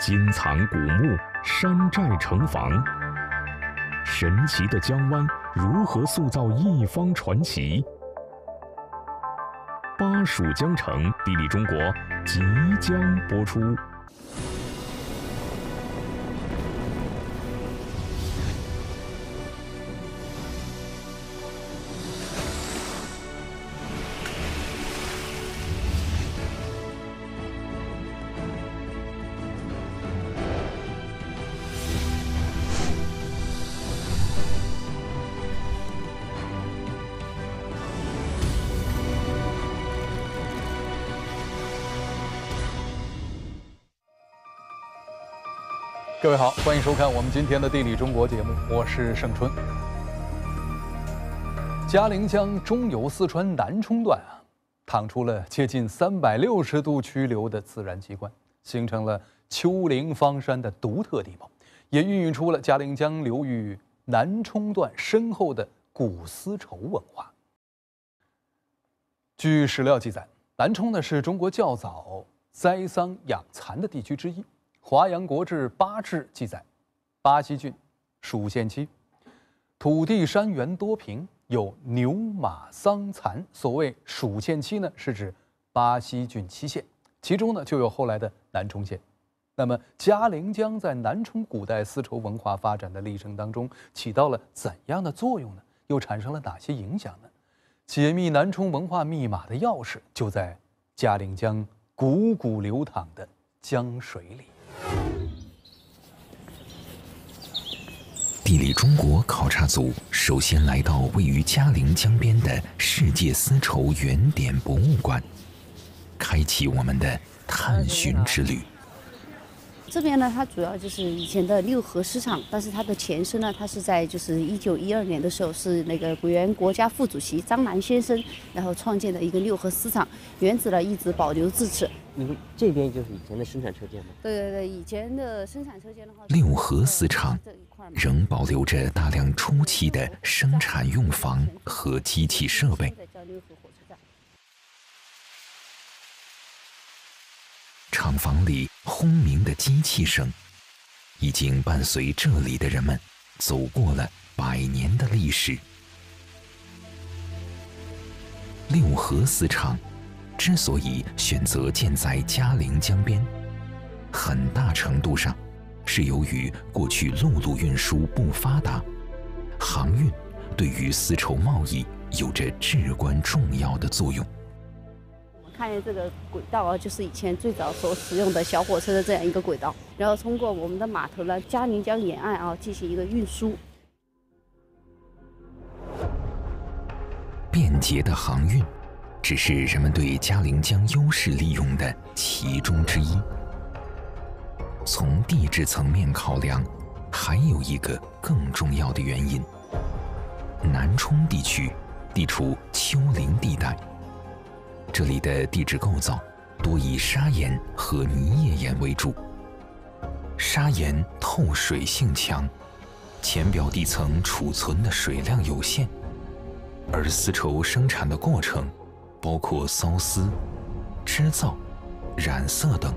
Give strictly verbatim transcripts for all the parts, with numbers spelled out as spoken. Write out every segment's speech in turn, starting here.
金藏古木，山寨城防。神奇的江湾如何塑造一方传奇？巴蜀江城，地理中国即将播出。 各位好，欢迎收看我们今天的《地理中国》节目，我是盛春。嘉陵江中游四川南冲段啊，淌出了接近三百六十度曲流的自然奇观，形成了丘陵方山的独特地貌，也孕育出了嘉陵江流域南冲段深厚的古丝绸文化。据史料记载，南冲呢是中国较早栽桑养蚕的地区之一。 《华阳国志·巴志》记载，巴西郡蜀县期，土地山原多平，有牛马桑蚕。所谓蜀县期呢，是指巴西郡七县，其中呢就有后来的南充县。那么，嘉陵江在南充古代丝绸文化发展的历程当中，起到了怎样的作用呢？又产生了哪些影响呢？解密南充文化密码的钥匙，就在嘉陵江汩汩流淌的江水里。 地理中国考察组首先来到位于嘉陵江边的世界丝绸原点博物馆，开启我们的探寻之旅。这边呢，它主要就是以前的六合市场，但是它的前身呢，它是在就是一九一二年的时候，是那个原国家副主席张澜先生然后创建的一个六合市场，原址呢一直保留至此。 你们这边就是以前的生产车间吗？对对对，以前的生产车间的话，六合丝厂仍保留着大量初期的生产用房和机器设备。厂房里轰鸣的机器声，已经伴随这里的人们走过了百年的历史。六合丝厂。 之所以选择建在嘉陵江边，很大程度上是由于过去陆路运输不发达，航运对于丝绸贸易有着至关重要的作用。我们看见这个轨道啊，就是以前最早所使用的小火车的这样一个轨道，然后通过我们的码头呢，嘉陵江沿岸啊进行一个运输。便捷的航运。 只是人们对嘉陵江优势利用的其中之一。从地质层面考量，还有一个更重要的原因：南充地区地处丘陵地带，这里的地质构造多以砂岩和泥页岩为主。砂岩透水性强，浅表地层储存的水量有限，而丝绸生产的过程。 包括缫丝、织造、染色等，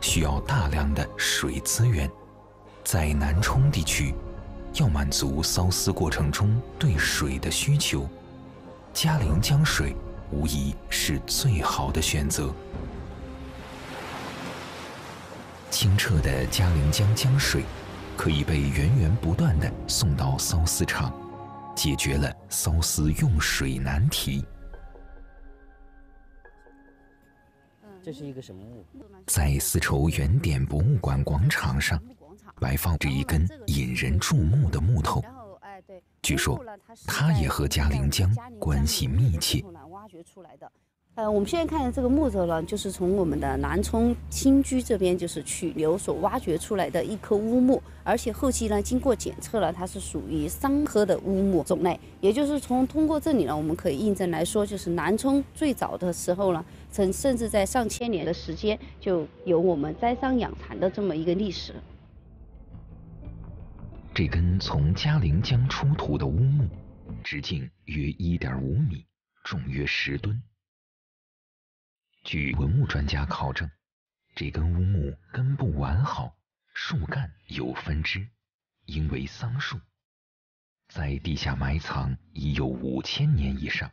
需要大量的水资源。在南充地区，要满足缫丝过程中对水的需求，嘉陵江水无疑是最好的选择。清澈的嘉陵江江水可以被源源不断地送到缫丝厂，解决了缫丝用水难题。 这是一个什么物？在丝绸原点博物馆广场上，摆放着一根引人注目的木头。据说，它也和嘉陵江关系密切。呃，我们现在看的这个木头呢，就是从我们的南充新居这边就是取流所挖掘出来的一棵乌木，而且后期呢经过检测了，它是属于桑科的乌木种类。也就是从通过这里呢，我们可以印证来说，就是南充最早的时候呢，曾甚至在上千年的时间就有我们栽桑养蚕的这么一个历史。这根从嘉陵江出土的乌木，直径约 一点五米。重约十吨。据文物专家考证，这根乌木根部完好，树干有分支，应为桑树，在地下埋藏已有五千年以上。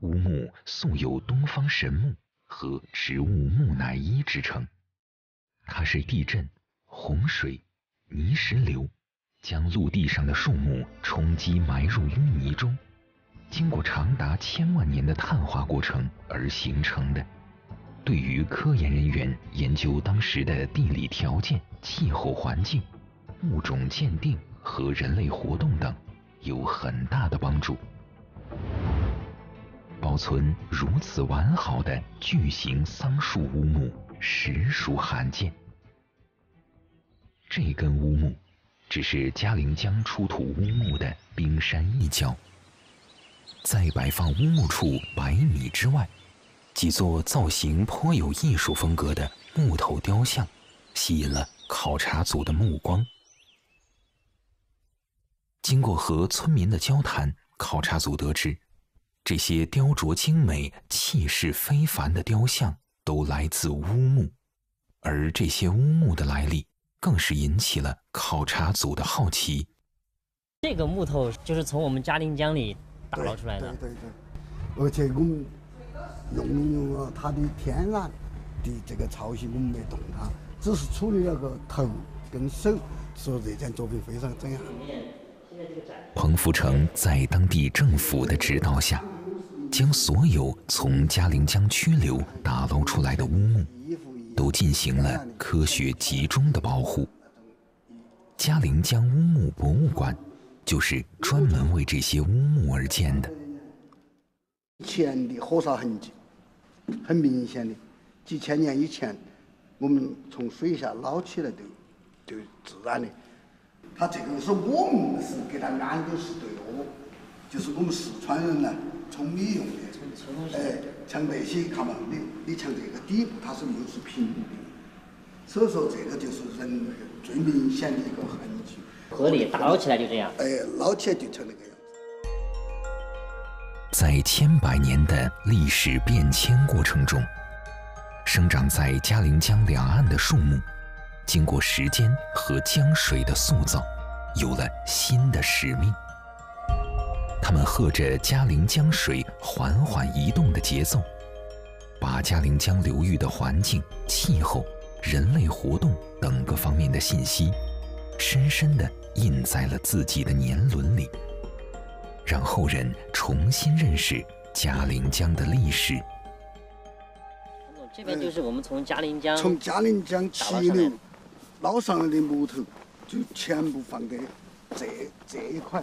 乌木素有东方神木和植物木乃伊之称，它是地震、洪水、泥石流将陆地上的树木冲击埋入淤泥中，经过长达千万年的碳化过程而形成的。对于科研人员研究当时的地理条件、气候环境、物种鉴定和人类活动等有很大的帮助。保存如此完好的巨型桑树乌木实属罕见。这根乌木只是嘉陵江出土乌木的冰山一角，在摆放乌木处百米之外，几座造型颇有艺术风格的木头雕像吸引了考察组的目光。经过和村民的交谈，考察组得知，这些雕琢精美、气势非凡的雕像都来自乌木，而这些乌木的来历更是引起了考察组的好奇。这个木头就是从我们嘉陵江里打捞出来的，对对对，而且我们用用它的天然的这个潮汐，我们没动它，只是处理那个头跟手，所以这件作品非常震撼。彭福成在当地政府的指导下，将所有从嘉陵江曲流打捞出来的乌木都进行了科学集中的保护。嘉陵江乌木博物馆就是专门为这些乌木而建的。以前的火烧痕迹很明显的，几千年以前我们从水下捞起来的，就自然的。它这个是我们是给它安的是对哦，就是我们四川人呢从米用的。哎，像那些看嘛，你你像这个底部它是又是平的，所以说这个就是人类最明显的一个痕迹。河里打捞起来就这样。哎，捞起来就成那个样子。在千百年的历史变迁过程中，生长在嘉陵江两岸的树木，经过时间和江水的塑造，有了新的使命。它们和着嘉陵江水缓缓移动的节奏，把嘉陵江流域的环境、气候、人类活动等各方面的信息，深深地印在了自己的年轮里，让后人重新认识嘉陵江的历史。陈总，这边就是我们从嘉陵江从嘉陵江起流捞上来的木头，就全部放在这这一块。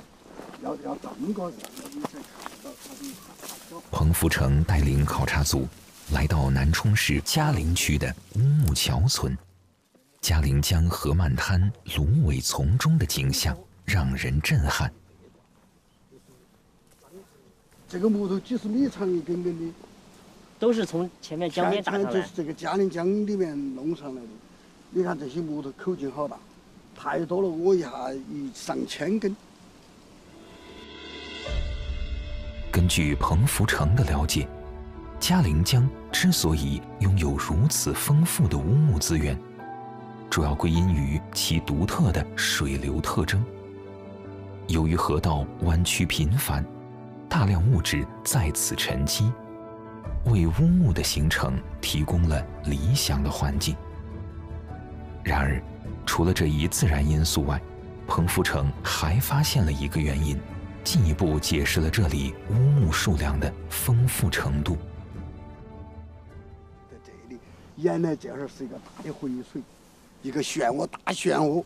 要要这么高，你才看到它的。彭福成带领考察组来到南充市嘉陵区的乌木桥村，嘉陵江河漫滩芦苇丛中的景象让人震撼。这个木头几十米长，一根根的，都是从前面江边打上来。就是这个嘉陵江里面弄上来的。你看这些木头口径好大，太多了，我一下一上千根。根据彭福成的了解，嘉陵江之所以拥有如此丰富的乌木资源，主要归因于其独特的水流特征。由于河道弯曲频繁，大量物质在此沉积，为乌木的形成提供了理想的环境。然而，除了这一自然因素外，彭福成还发现了一个原因，进一步解释了这里乌木数量的丰富程度。在这里，原来这儿是一个大的回水，一个漩涡，大漩涡。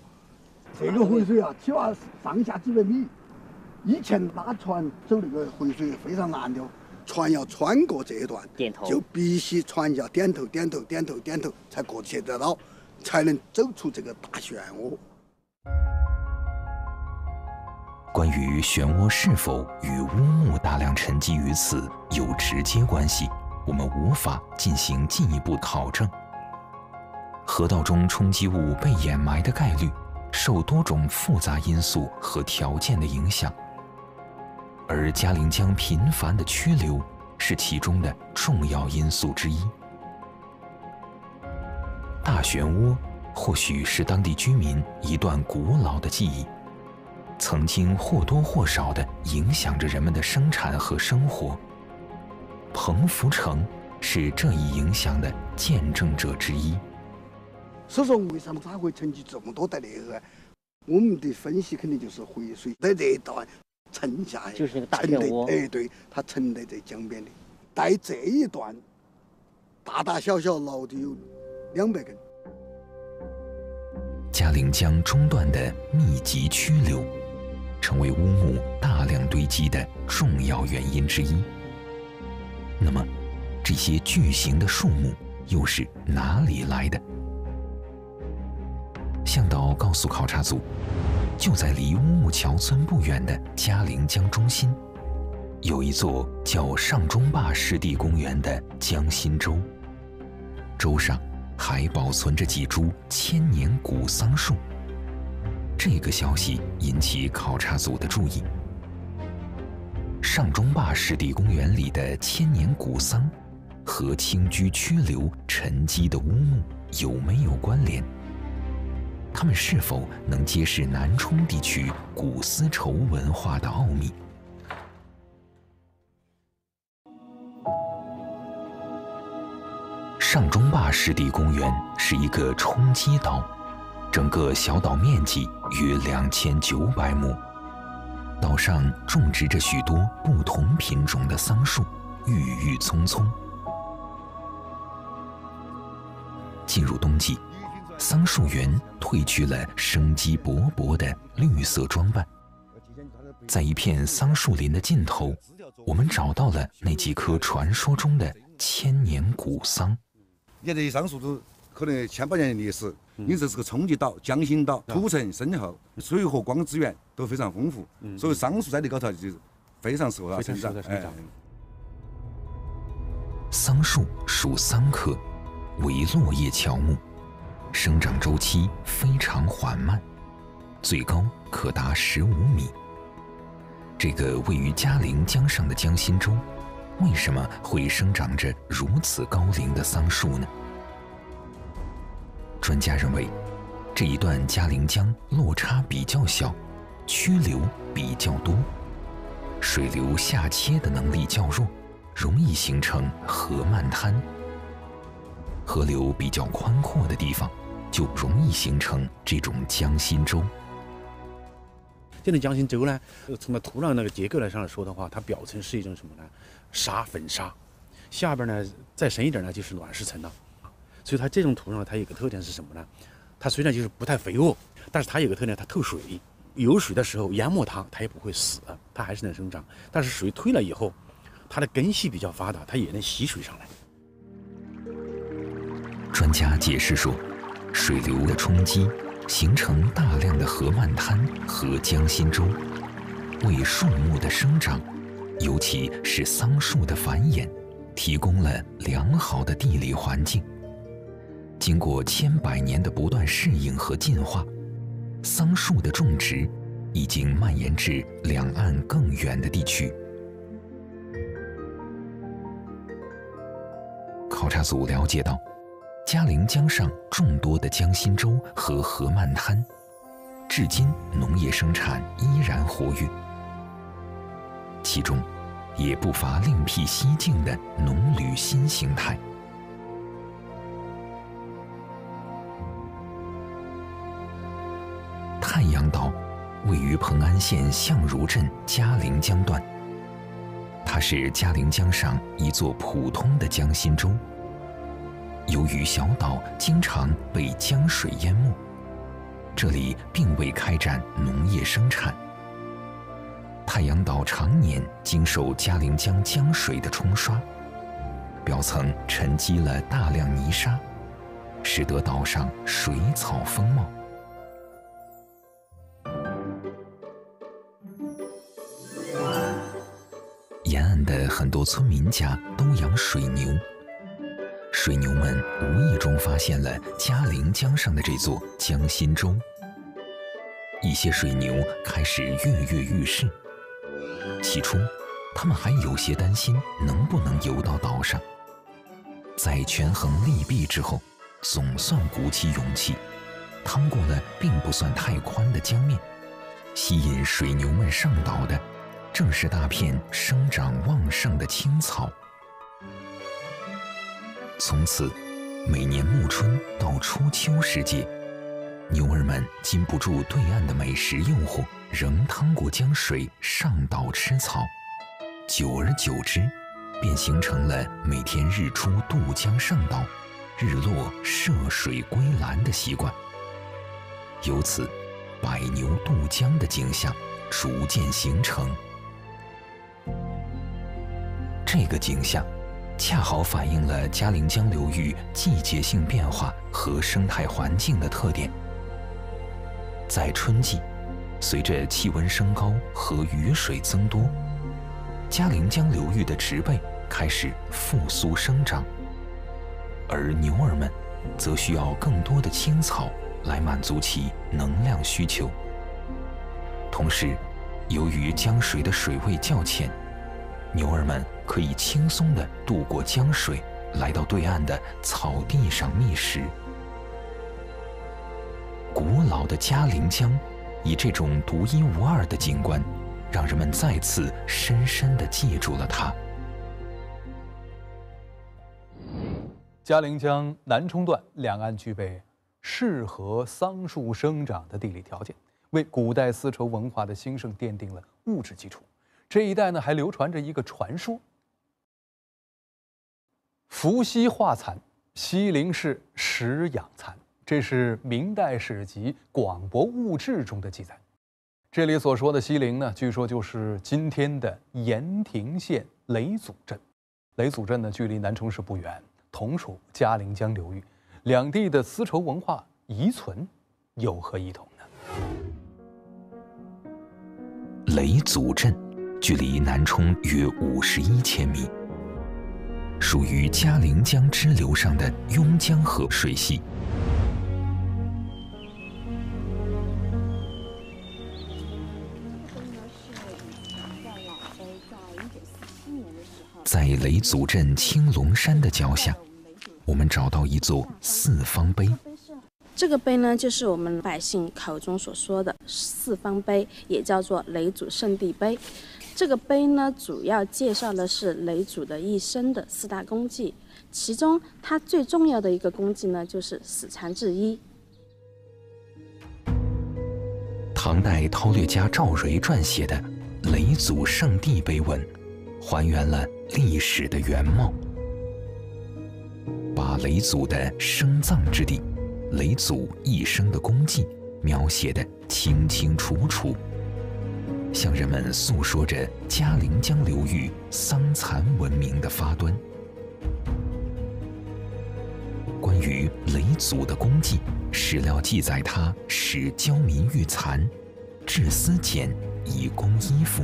这个回水啊，起码上下几百米。以前拉船走那个回水非常难的，船要穿过这一段，点头就必须船要点头、点头、点头、点头才过去得到，才能走出这个大漩涡。关于漩涡是否与乌木大量沉积于此有直接关系，我们无法进行进一步考证。河道中冲积物被掩埋的概率受多种复杂因素和条件的影响，而嘉陵江频繁的曲流是其中的重要因素之一。大漩涡或许是当地居民一段古老的记忆，曾经或多或少地影响着人们的生产和生活。彭福成是这一影响的见证者之一。所以说为什么它会沉积这么多的裂痕？我们的分析肯定就是回水在这一段沉下来，就是那个大漩涡。哎，对，它沉在在江边里，在这一段大大小小老的有两百根。嘉陵江中段的密集曲流，成为乌木大量堆积的重要原因之一。那么，这些巨型的树木又是哪里来的？向导告诉考察组，就在离乌木桥村不远的嘉陵江中心，有一座叫上中坝湿地公园的江心洲，洲上还保存着几株千年古桑树。这个消息引起考察组的注意。上中坝湿地公园里的千年古桑和清居曲流沉积的乌木有没有关联？它们是否能揭示南充地区古丝绸文化的奥秘？上中坝湿地公园是一个冲积岛，整个小岛面积约两千九百亩。岛上种植着许多不同品种的桑树，郁郁葱葱。进入冬季，桑树园褪去了生机勃勃的绿色装扮。在一片桑树林的尽头，我们找到了那几棵传说中的千年古桑。你这些桑树都可能千百年的历史。因此，这个冲积岛、江心岛土层深厚，水和光资源都非常丰富，所以桑树在这高头就非常适合它生长。哎，桑树属桑科，为落叶乔木，生长周期非常缓慢，最高可达十五米。这个位于嘉陵江上的江心洲，为什么会生长着如此高龄的桑树呢？专家认为，这一段嘉陵江落差比较小，曲流比较多，水流下切的能力较弱，容易形成河漫滩。河流比较宽阔的地方，就容易形成这种江心洲。这种江心洲呢，从它土壤那个结构来上来说的话，它表层是一种什么呢？沙粉沙，下边呢再深一点呢就是卵石层了。所以它这种土壤，它有个特点是什么呢？它虽然就是不太肥沃，但是它有个特点，它透水。有水的时候淹没它，它也不会死，它还是能生长。但是水退了以后，它的根系比较发达，它也能吸水上来。专家解释说，水流的冲击形成大量的河漫滩和江心洲，为树木的生长，尤其是桑树的繁衍，提供了良好的地理环境。经过千百年的不断适应和进化，桑树的种植已经蔓延至两岸更远的地区。考察组了解到，嘉陵江上众多的江心洲和河漫滩，至今农业生产依然活跃，其中也不乏另辟蹊径的农旅新形态。太阳岛位于蓬安县相如镇嘉陵江段，它是嘉陵江上一座普通的江心洲。由于小岛经常被江水淹没，这里并未开展农业生产。太阳岛常年经受嘉陵江江水的冲刷，表层沉积了大量泥沙，使得岛上水草丰茂。沿岸的很多村民家都养水牛，水牛们无意中发现了嘉陵江上的这座江心洲，一些水牛开始跃跃欲试。起初，他们还有些担心能不能游到岛上。在权衡利弊之后，总算鼓起勇气，趟过了并不算太宽的江面。吸引水牛们上岛的，正是大片生长旺盛的青草。从此，每年暮春到初秋时节，牛儿们禁不住对岸的美食诱惑，仍趟过江水上岛吃草。久而久之，便形成了每天日出渡江上岛，日落涉水归栏的习惯。由此，百牛渡江的景象逐渐形成。这个景象恰好反映了嘉陵江流域季节性变化和生态环境的特点。在春季，随着气温升高和雨水增多，嘉陵江流域的植被开始复苏生长，而牛儿们则需要更多的青草来满足其能量需求。同时，由于江水的水位较浅，牛儿们可以轻松地渡过江水，来到对岸的草地上觅食。古老的嘉陵江以这种独一无二的景观，让人们再次深深地记住了它。嘉陵江南冲段两岸具备适合桑树生长的地理条件，为古代丝绸文化的兴盛奠定了物质基础。这一带呢，还流传着一个传说：伏羲画蚕，西陵氏食养蚕。这是明代史籍《广博物志》中的记载。这里所说的西陵呢，据说就是今天的盐亭县雷祖镇。雷祖镇呢，距离南充市不远，同属嘉陵江流域。两地的丝绸文化遗存有何异同呢？雷祖镇距离南充约五十一千米，属于嘉陵江支流上的邕江河水系。在雷祖镇青龙山的脚下，我们找到一座四方碑。这个碑呢，就是我们百姓口中所说的四方碑，也叫做雷祖圣地碑。这个碑呢，主要介绍的是雷祖的一生的四大功绩，其中他最重要的一个功绩呢，就是死缠至医。唐代韬略家赵蕤撰写的《雷祖圣地碑文》，还原了历史的原貌。把雷祖的生葬之地、雷祖一生的功绩描写得清清楚楚，向人们诉说着嘉陵江流域桑蚕文明的发端。关于雷祖的功绩，史料记载他使教民育蚕，制丝茧以供衣服。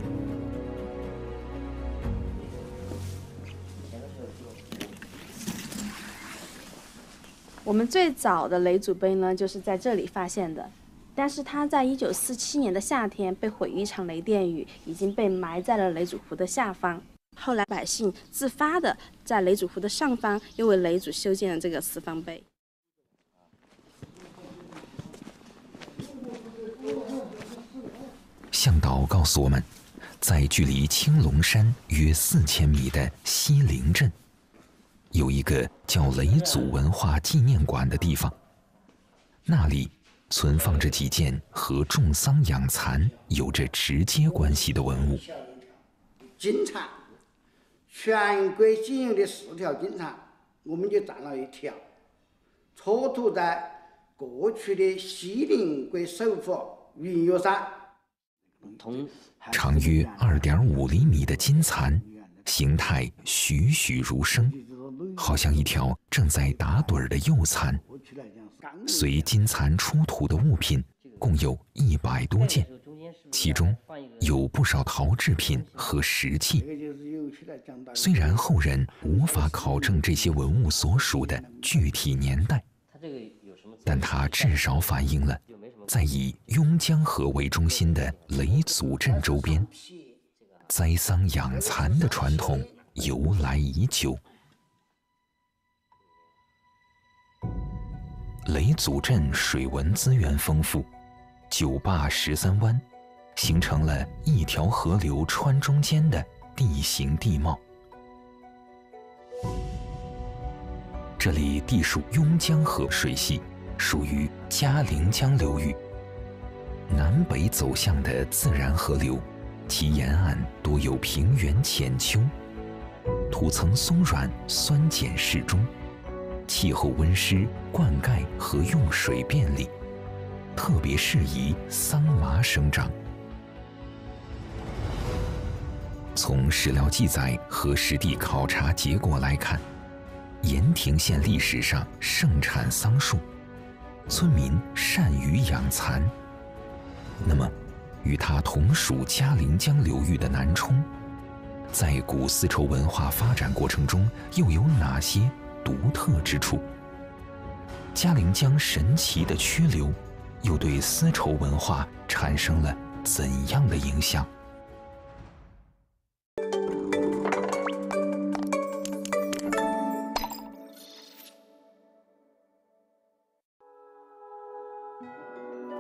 我们最早的雷祖碑呢，就是在这里发现的，但是它在一九四七年的夏天被毁于一场雷电雨，已经被埋在了雷祖湖的下方。后来百姓自发的在雷祖湖的上方又为雷祖修建了这个四方碑。向导告诉我们，在距离青龙山约四千米的西陵镇，有一个叫雷祖文化纪念馆的地方，那里存放着几件和种桑养蚕有着直接关系的文物。金蚕，全国仅有的四条金蚕，我们就占了一条，出土在过去的西陵国首府云岳山。长约二点五厘米的金蚕，形态栩栩如生。好像一条正在打盹的幼蚕。随金蚕出土的物品共有一百多件，其中有不少陶制品和石器。虽然后人无法考证这些文物所属的具体年代，但它至少反映了在以邕江河为中心的雷祖镇周边，栽桑养蚕的传统由来已久。雷祖镇水文资源丰富，九坝十三湾形成了一条河流穿中间的地形地貌。这里地属邕江河水系，属于嘉陵江流域。南北走向的自然河流，其沿岸多有平原浅丘，土层松软，酸碱适中。 气候温湿，灌溉和用水便利，特别适宜桑麻生长。从史料记载和实地考察结果来看，盐亭县历史上盛产桑树，村民善于养蚕。那么，与它同属嘉陵江流域的南充，在古丝绸文化发展过程中又有哪些 独特之处？嘉陵江神奇的曲流，又对丝绸文化产生了怎样的影响？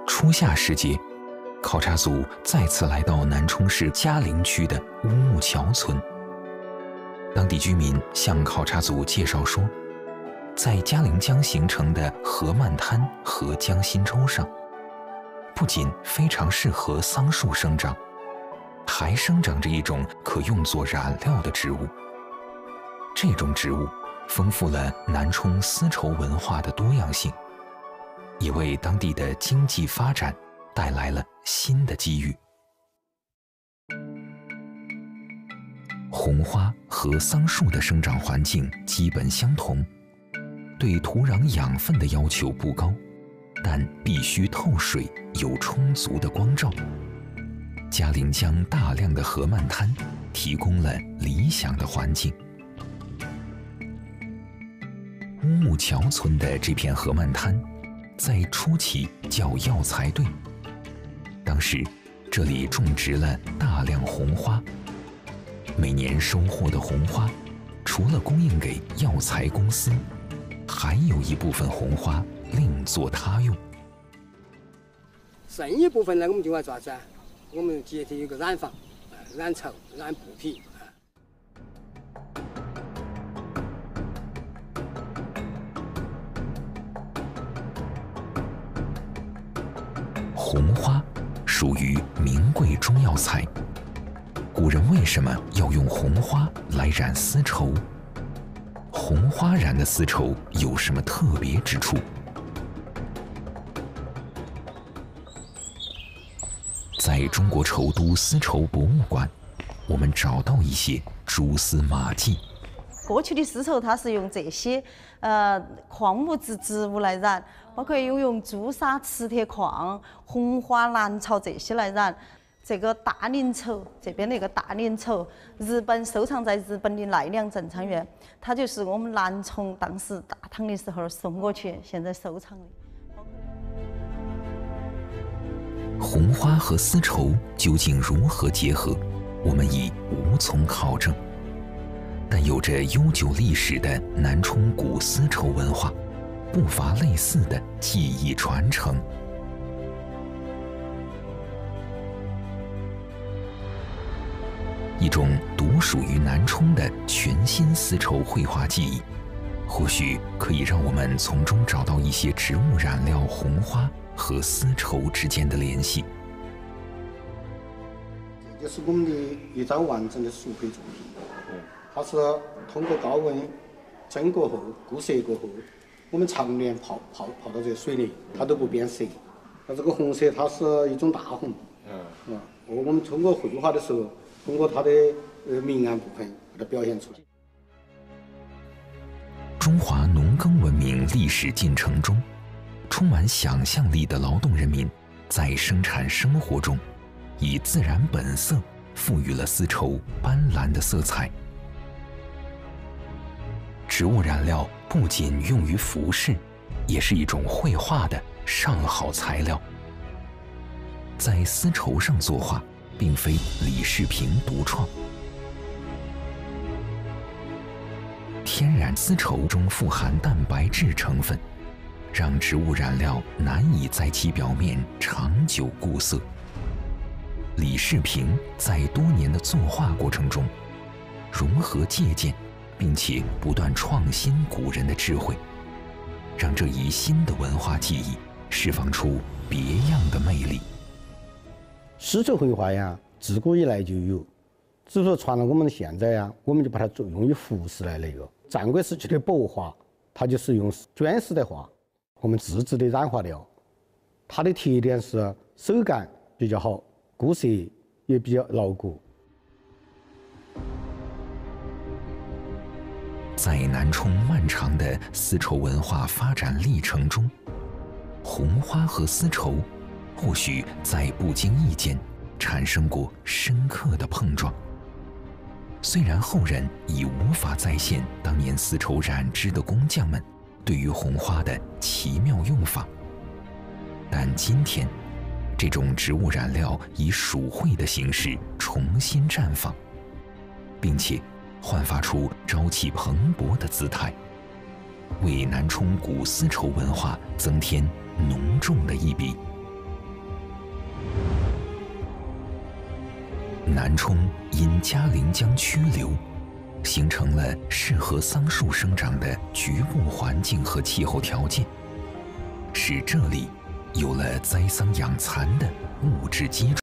初夏时节，考察组再次来到南充市嘉陵区的乌木桥村。 当地居民向考察组介绍说，在嘉陵江形成的河漫滩和江心洲上，不仅非常适合桑树生长，还生长着一种可用作染料的植物。这种植物丰富了南充丝绸文化的多样性，也为当地的经济发展带来了新的机遇。 红花和桑树的生长环境基本相同，对土壤养分的要求不高，但必须透水，有充足的光照。嘉陵江大量的河漫滩提供了理想的环境。乌木桥村的这片河漫滩，在初期叫药材队，当时这里种植了大量红花。 每年收获的红花，除了供应给药材公司，还有一部分红花另作他用。剩一部分呢，我们用来做啥子啊？我们集体有个染坊，染绸、染布匹。红花属于名贵中药材。 古人为什么要用红花来染丝绸？红花染的丝绸有什么特别之处？在中国绸都丝绸博物馆，我们找到一些蛛丝马迹。过去的丝绸它是用这些呃矿物质、植物来染，包括有用朱砂、磁铁矿、红花、兰草这些来染。 这个大陵绸，这边的一个大陵绸，日本收藏在日本的奈良正仓院，它就是我们南充当时大唐的时候送过去，现在收藏的。红花和丝绸究竟如何结合，我们已无从考证。但有着悠久历史的南充古丝绸文化，不乏类似的技艺传承。 一种独属于南充的全新丝绸绘画技艺，或许可以让我们从中找到一些植物染料红花和丝绸之间的联系。这就是我们的一张完整的熟胚作品，它是通过高温蒸过后、固色过后，我们常年泡泡泡到这个水里，它都不变色。那这个红色它是一种大红，嗯，我们通过绘画的时候。 通过它的呃明暗部分把它表现出来。中华农耕文明历史进程中，充满想象力的劳动人民在生产生活中，以自然本色赋予了丝绸斑斓的色彩。植物染料不仅用于服饰，也是一种绘画的上好材料，在丝绸上作画，并非李世平独创。天然丝绸中富含蛋白质成分，让植物染料难以在其表面长久固色。李世平在多年的作画过程中，融合借鉴，并且不断创新古人的智慧，让这一新的文化技艺释放出别样的魅力。丝绸绘画呀，自古以来就有，只不过传到我们现在呀，我们就把它用于服饰来那个。战国时期的帛画，它就是用绢丝在画，我们自制的染画料，它的特点是手感比较好，固色也比较牢固。在南充漫长的丝绸文化发展历程中，红花和丝绸或许在不经意间产生过深刻的碰撞。虽然后人已无法再现当年丝绸染织的工匠们对于红花的奇妙用法，但今天，这种植物染料以属绘的形式重新绽放，并且焕发出朝气蓬勃的姿态，为南充古丝绸文化增添浓重的一笔。南充因嘉陵江曲流，形成了适合桑树生长的局部环境和气候条件，使这里有了栽桑养蚕的物质基础。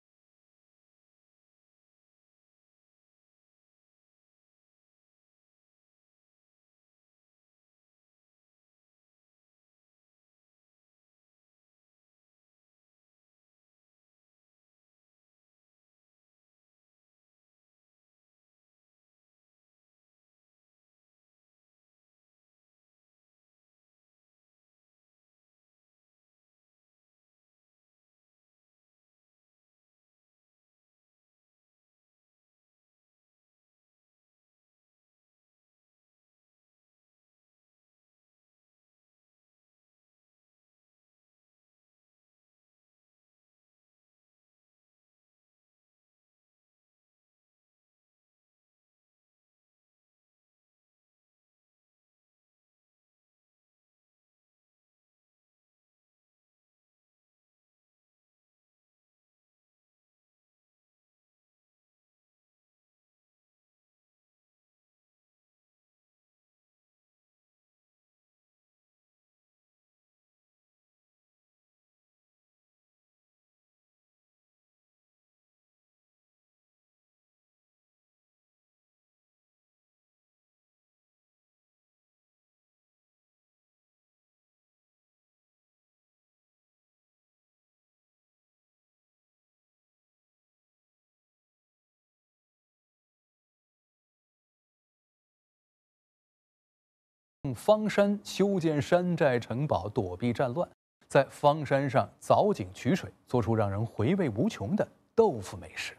方山修建山寨城堡躲避战乱，在方山上凿井取水，做出让人回味无穷的豆腐美食。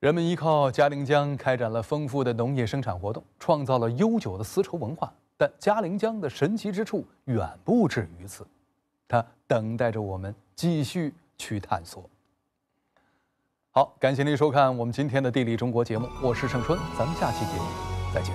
人们依靠嘉陵江开展了丰富的农业生产活动，创造了悠久的丝绸文化。但嘉陵江的神奇之处远不止于此，它等待着我们继续去探索。好，感谢您收看我们今天的《地理中国》节目，我是盛春，咱们下期节目再见。